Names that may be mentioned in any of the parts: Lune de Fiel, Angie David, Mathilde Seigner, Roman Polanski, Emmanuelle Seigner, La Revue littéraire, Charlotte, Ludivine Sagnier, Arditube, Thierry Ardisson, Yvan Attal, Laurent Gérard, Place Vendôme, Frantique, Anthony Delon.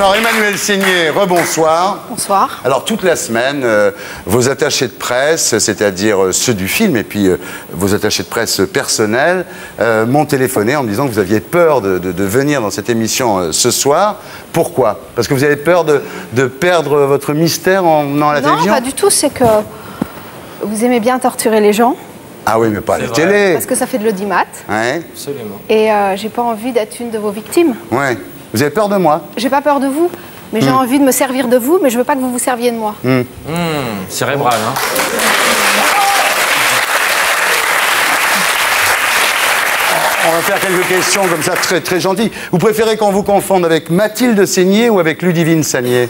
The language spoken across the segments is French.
Alors, Emmanuelle Seigner, rebonsoir. Bonsoir. Alors, toute la semaine, vos attachés de presse, c'est-à-dire ceux du film et puis vos attachés de presse personnels, m'ont téléphoné en me disant que vous aviez peur de venir dans cette émission ce soir. Pourquoi? Parce que vous avez peur de perdre votre mystère en venant à la télévision? Non, pas du tout. C'est que vous aimez bien torturer les gens. Ah oui, mais pas à la télé. Parce que ça fait de l'audimat. Ouais. Absolument. Et j'ai pas envie d'être une de vos victimes. Ouais. Vous avez peur de moi? J'ai pas peur de vous, mais j'ai envie de me servir de vous, mais je veux pas que vous vous serviez de moi. Cérébral, hein. On va faire quelques questions comme ça, très, très gentilles. Vous préférez qu'on vous confonde avec Mathilde Seigner ou avec Ludivine Sagnier?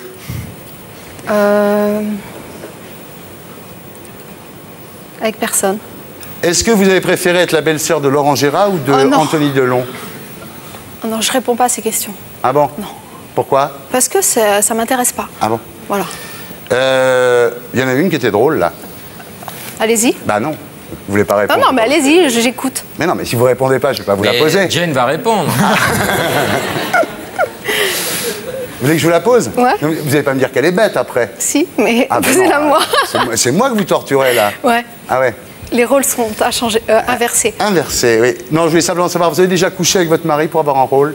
Avec personne. Est-ce que vous avez préféré être la belle-sœur de Laurent Gérard ou de Anthony Delon? Non, je réponds pas à ces questions. Ah bon? Non. Pourquoi? Parce que ça ne m'intéresse pas. Ah bon? Voilà. Il y en a une qui était drôle, là. Allez-y. Bah non. Vous voulez pas répondre? Non, non, mais allez-y, j'écoute. Mais non, mais si vous répondez pas, je vais pas vous la poser. Jane va répondre. Vous voulez que je vous la pose? Ouais. Vous n'allez pas me dire qu'elle est bête, après? Si, mais posez-la moi. C'est moi que vous torturez, là. Ouais. Ah ouais. Les rôles sont inversés. Inversés, oui. Non, je voulais simplement savoir, vous avez déjà couché avec votre mari pour avoir un rôle?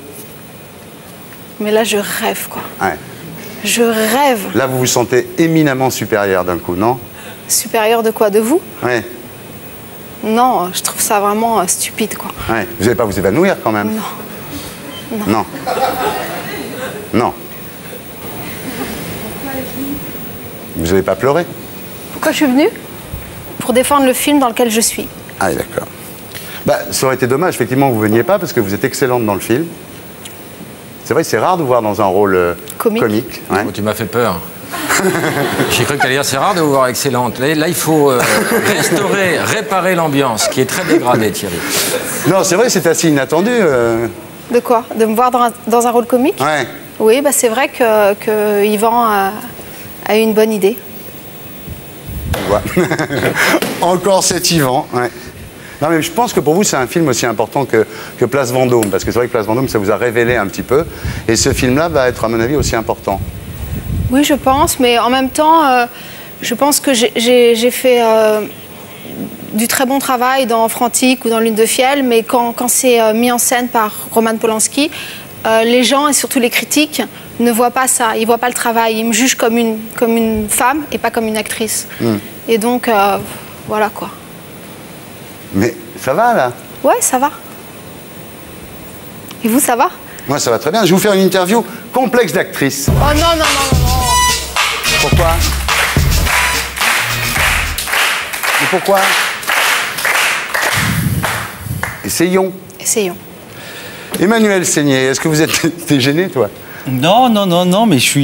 Mais là, je rêve, quoi. Ouais. Je rêve. Là, vous vous sentez éminemment supérieure d'un coup, non? Supérieure de quoi? De vous? Oui. Non, je trouve ça vraiment stupide, quoi. Ouais. Vous n'allez pas vous évanouir, quand même? Non. Non. Non. Non. Vous n'allez pas pleurer? Pourquoi je suis venue? Pour défendre le film dans lequel je suis. Ah, d'accord. Bah, ça aurait été dommage, effectivement, que vous ne veniez pas, parce que vous êtes excellente dans le film. C'est vrai, c'est rare de vous voir dans un rôle comique. Ouais. Oh, tu m'as fait peur. J'ai cru que tu allais dire, c'est rare de vous voir excellente. Là, il faut réparer l'ambiance, qui est très dégradée, Thierry. Non, c'est vrai, c'est assez inattendu. De quoi? De me voir dans un rôle comique? Ouais. Oui, bah, c'est vrai que Yvan a eu une bonne idée. Encore cet Yvan. Ouais. Non, mais je pense que pour vous, c'est un film aussi important que Place Vendôme, parce que c'est vrai que Place Vendôme, ça vous a révélé un petit peu, et ce film-là va être, à mon avis, aussi important. Oui, je pense, mais en même temps, je pense que j'ai fait du très bon travail dans Frantique ou dans Lune de Fiel, mais quand c'est mis en scène par Roman Polanski, les gens, et surtout les critiques, ne voient pas ça. Ils ne voient pas le travail. Ils me jugent comme une femme et pas comme une actrice. Et donc, voilà quoi. Mais ça va là? Ouais, ça va. Et vous, ça va? Moi, ça va très bien. Je vais vous faire une interview complexe d'actrice. Oh non, non, non, non. Pourquoi? Mais pourquoi? Essayons. Essayons. Emmanuelle Seigner, est-ce que vous êtes... T'es gênée, toi? Non, non, non, non, mais je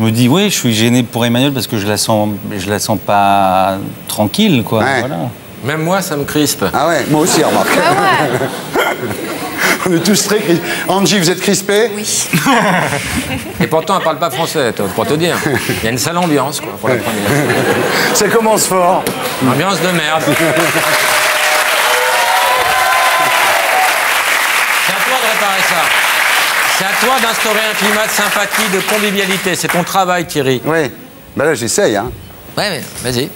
me dis, oui, je suis gêné pour Emmanuelle parce que je la sens pas tranquille, quoi. Ouais. Voilà. Même moi, ça me crispe. Ah ouais, moi aussi, remarque. Ah ouais. On est tous très crispés. Angie, vous êtes crispée? Oui. Et pourtant, elle parle pas français, toi, pour te dire. Il y a une sale ambiance, quoi, pour la première. Ça commence fort. Ambiance de merde. C'est à toi d'instaurer un climat de sympathie, de convivialité. C'est ton travail, Thierry. Oui. Ben là, j'essaye, hein. Ouais, mais vas-y.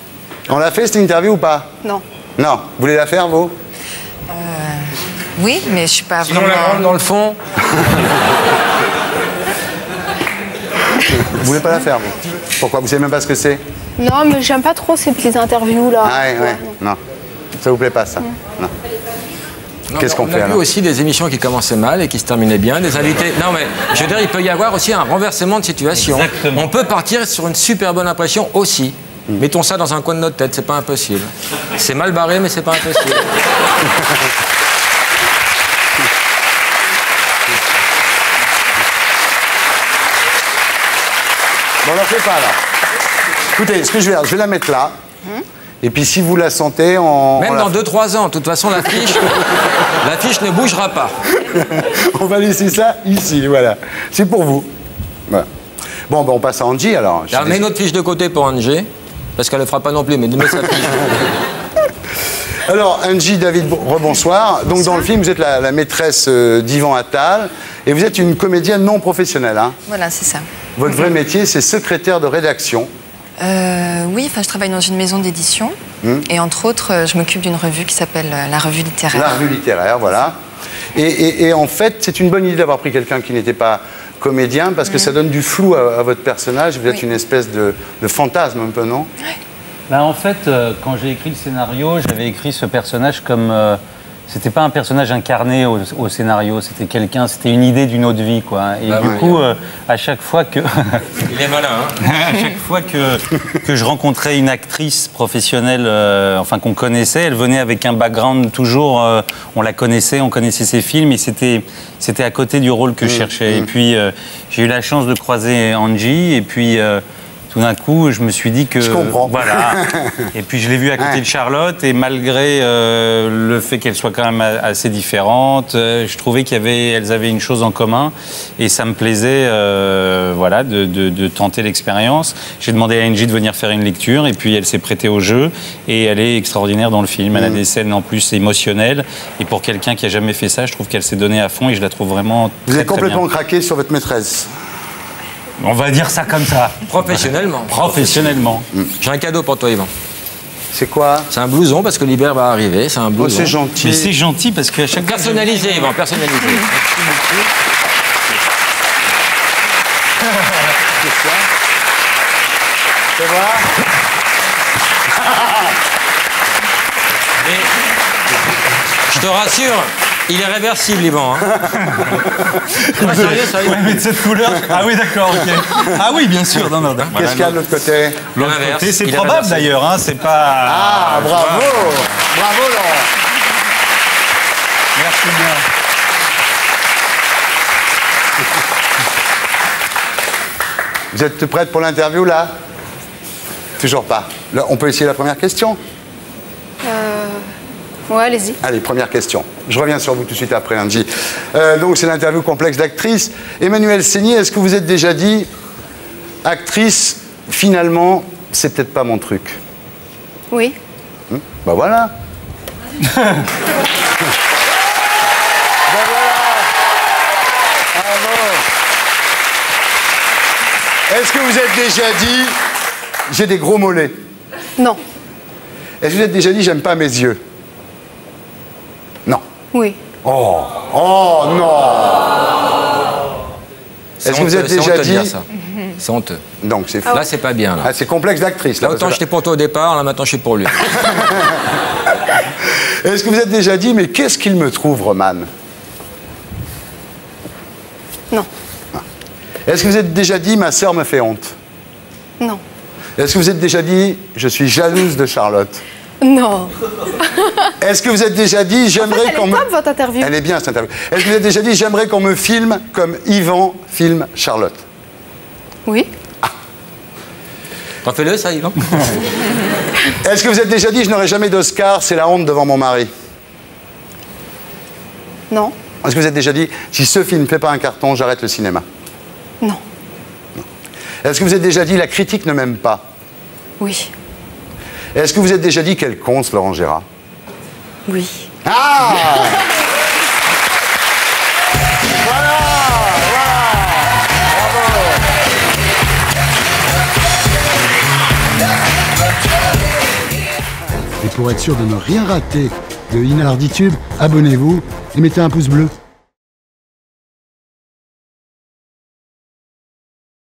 On l'a fait, cette interview, ou pas? Non. Non. Vous voulez la faire, vous? Oui, mais je suis pas... Sinon, on la rentre dans le fond. Vous voulez pas la faire, vous? Pourquoi? Vous savez même pas ce que c'est? Non, mais j'aime pas trop ces petites interviews-là. Ah ouais, ouais. Non. Ça vous plaît pas, ça? Non. Qu'est-ce qu'on fait? On a vu aussi des émissions qui commençaient mal et qui se terminaient bien, des invités... Non mais, je veux dire, il peut y avoir aussi un renversement de situation. Exactement. On peut partir sur une super bonne impression aussi. Mettons ça dans un coin de notre tête, c'est pas impossible. C'est mal barré, mais c'est pas impossible. Bon, on la fait pas, là. Écoutez, ce que je vais faire, je vais la mettre là. Et puis si vous la sentez, on... Même dans 2-3 ans, de toute façon, l'affiche ne bougera pas. On va laisser ça ici, voilà. C'est pour vous. Voilà. Bon, ben, on passe à Angie, alors. Alors mets notre fiche de côté pour Angie, parce qu'elle ne le fera pas non plus, mais mets sa fiche. Alors, Angie David, rebonsoir. Donc, dans le film, vous êtes la maîtresse d'Yvan Attal et vous êtes une comédienne non professionnelle. Hein. Voilà, c'est ça. Votre vrai métier, c'est secrétaire de rédaction. Oui, enfin, je travaille dans une maison d'édition et entre autres, je m'occupe d'une revue qui s'appelle La Revue littéraire. La Revue littéraire, voilà. Et en fait, c'est une bonne idée d'avoir pris quelqu'un qui n'était pas comédien parce que ça donne du flou à votre personnage. Vous êtes une espèce de fantasme un peu, non? Bah, en fait, quand j'ai écrit le scénario, j'avais écrit ce personnage comme... c'était pas un personnage incarné au scénario, c'était quelqu'un, c'était une idée d'une autre vie, quoi. Et bah, du coup, à chaque fois que... Il est malin, hein. À chaque fois que je rencontrais une actrice professionnelle, enfin qu'on connaissait, elle venait avec un background toujours... on la connaissait, on connaissait ses films, et c'était à côté du rôle que je cherchais. Et puis, j'ai eu la chance de croiser Angie, et puis... tout d'un coup, je me suis dit que... Je comprends. Voilà. Et puis, je l'ai vue à côté de Charlotte. Et malgré le fait qu'elle soit quand même assez différente, je trouvais qu'elles avaient une chose en commun. Et ça me plaisait voilà, de tenter l'expérience. J'ai demandé à Angie de venir faire une lecture. Et puis, elle s'est prêtée au jeu. Et elle est extraordinaire dans le film. Elle a des scènes en plus émotionnelles. Et pour quelqu'un qui n'a jamais fait ça, je trouve qu'elle s'est donnée à fond. Et je la trouve vraiment très, Vous êtes complètement craqué sur votre maîtresse. On va dire ça comme ça. Professionnellement. Professionnellement. J'ai un cadeau pour toi, Yvan. C'est quoi? C'est un blouson parce que l'hiver va arriver. C'est un blouson. Oh, c'est gentil. Mais c'est gentil parce qu'à chaque fois... Personnalisé, Yvan, personnalisé. C'est quoi? Je te rassure. Il est réversible, Yvan. Hein. Ah, sérieux, sérieux. Ouais, mais de cette couleur. Ah oui, d'accord, ok. Ah oui, bien sûr. Non, non, non. Qu'est-ce qu'il y a de l'autre côté? L'autre côté, c'est probable d'ailleurs. Hein, c'est pas. Ah, bravo, bravo, Laurent. Merci bien. Vous êtes prête pour l'interview là? Toujours pas. Là, on peut essayer la première question. Ouais, allez-y. Allez, première question. Je reviens sur vous tout de suite après, Angie. Donc, c'est l'interview complexe d'actrice. Emmanuelle Seigner, est-ce que vous êtes déjà dit, actrice, finalement, c'est peut-être pas mon truc? Oui. Ben voilà. Ben voilà. Bravo. Est-ce que vous êtes déjà dit, j'ai des gros mollets? Non. Est-ce que vous êtes déjà dit, j'aime pas mes yeux? Oui. Oh, oh non. Est-ce que vous êtes déjà dit ça? C'est honteux. Donc c'est là, c'est pas bien. Là, c'est complexe d'actrice. Là, autant j'étais pour toi au départ, là maintenant je suis pour lui. Est-ce que vous êtes déjà dit, mais qu'est-ce qu'il me trouve, Roman? Non. Est-ce que vous êtes déjà dit, ma sœur me fait honte? Non. Est-ce que vous êtes déjà dit, je suis jalouse de Charlotte? Non. Est-ce que vous êtes déjà dit, j'aimerais qu'on me... top, votre interview. Elle est bien, cette interview. Est-ce que vous êtes déjà dit, j'aimerais qu'on me filme comme Yvan filme Charlotte? Oui. Ah. T'en fais-le, ça, Yvan. Est-ce que vous êtes déjà dit, je n'aurai jamais d'Oscar, c'est la honte devant mon mari? Non. Est-ce que vous êtes déjà dit, si ce film ne fait pas un carton, j'arrête le cinéma? Non. Non. Est-ce que vous êtes déjà dit, la critique ne m'aime pas? Oui. Est-ce que vous êtes déjà dit, quel con, ce Laurent Gérard? Oui. Ah! Voilà! Bravo! Et pour être sûr de ne rien rater de Inarditube, abonnez-vous et mettez un pouce bleu.